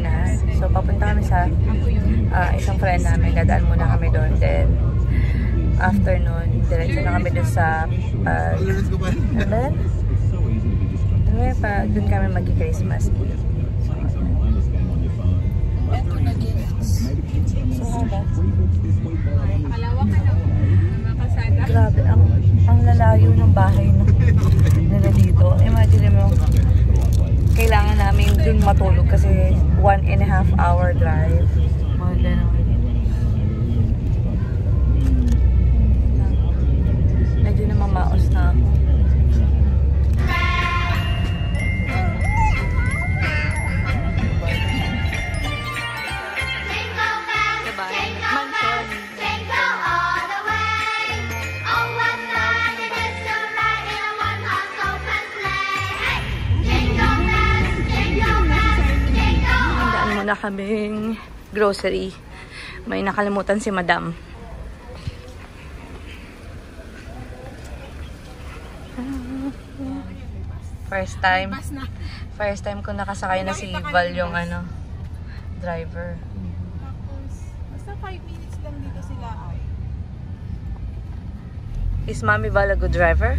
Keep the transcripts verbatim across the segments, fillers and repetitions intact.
Pilipinas. So papunta kami sa uh, isang friend namin, dadaan muna kami doon. Then afternoon, diretso na kami doon sa uh, and then doon, pa, doon kami mag-Christmas Eve. Ito na gifts. Grabe, ang, ang lalayo ng bahay na, na dito. Imagine mo, kailangan namin dun matulog kasi one and a half hour drive. Medyo na mamaos na ako. Kaming grocery. May nakalimutan si Madam. First time. First time ko nakasakay na si Val yung ano, driver. Basta five minutes lang dito sila ay. Is Mommy Val a good driver?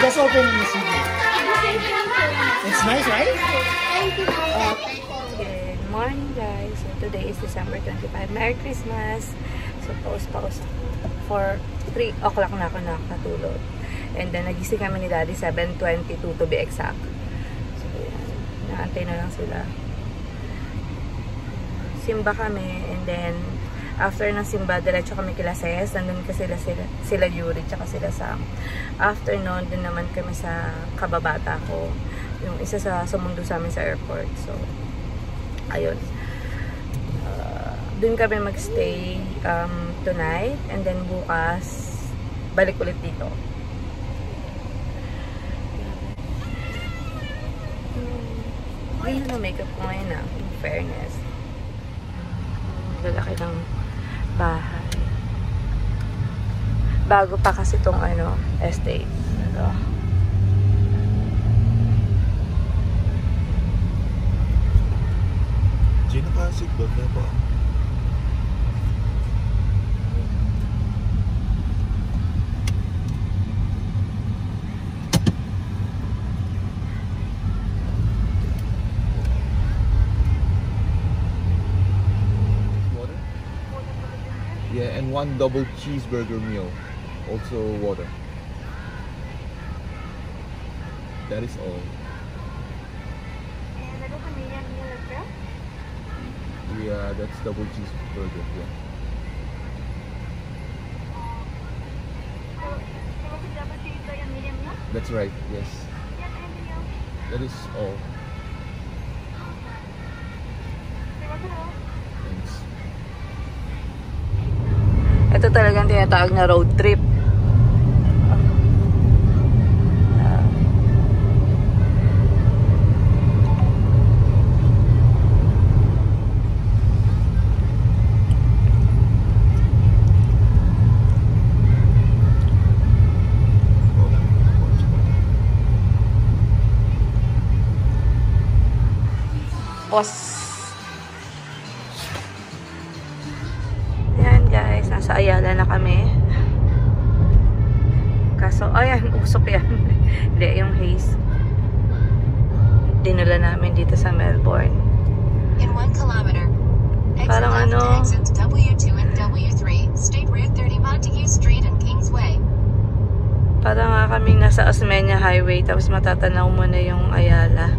Just open the machine. It's nice, right? Thank you. Good morning, guys. So today is December twenty-fifth. Merry Christmas. So pause-pause for three o'clock na ako nakatulog. And then nagising kami ni Daddy seven twenty-two to be exact. So yan. Naantay na lang sila. Simba kami and then after ng simba, diretso kami kila Ses. Nandun kasi sila, sila, sila Yuri, tsaka sila Sam. After nun, din naman kami sa kababata ko. Yung isa sa sumundo sa amin sa airport. So, ayun. Uh, dun kami magstay um, tonight. And then bukas, balik ulit dito. Ayun na makeup ko ngayon na. In fairness. Lalaki ng bahay. Bago pa kasi itong ano, estate. Ito. Gino ka sigbag na po. Yeah, and one double cheeseburger meal, also water. That is all. Yeah, that's double cheeseburger. Yeah. That's right. Yes. That is all. Thanks. Ito talagang tinatawag na road trip. os. Ayan guys, nasa Ayala na kami. Kaso, ayan, usok yan. Hindi, yung haze. Dinula namin dito sa Melbourne. In one kilometer, exit left to exit W two and W three, State Route thirty Montague Street and Kingsway. Parang nga kaming nasa Osmeña Highway, tapos matatanaw mo na yung Ayala.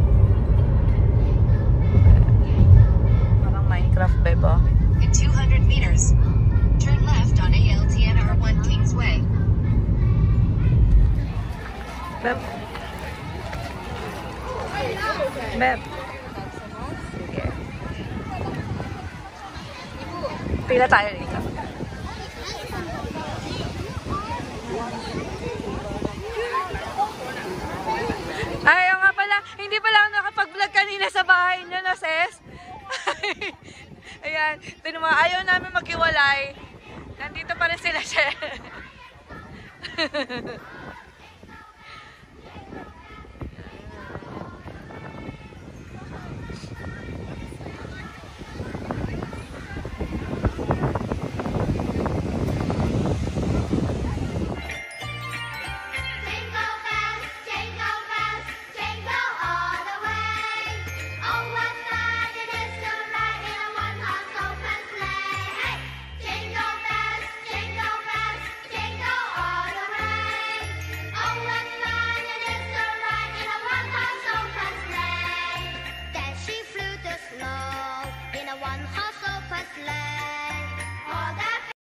Parang Minecraft vibe oh. In two hundred meters, turn left on A L T N R one Kingsway. Beb. Beb. Sige. Pila tayo dito. Ay, nga pala, hindi pala ako nakapag-vlog kanina sa bahay nyo, no, sis? Ayan, tinan mo, ayaw namin maghiwalay. Nandito pa rin sila, sis.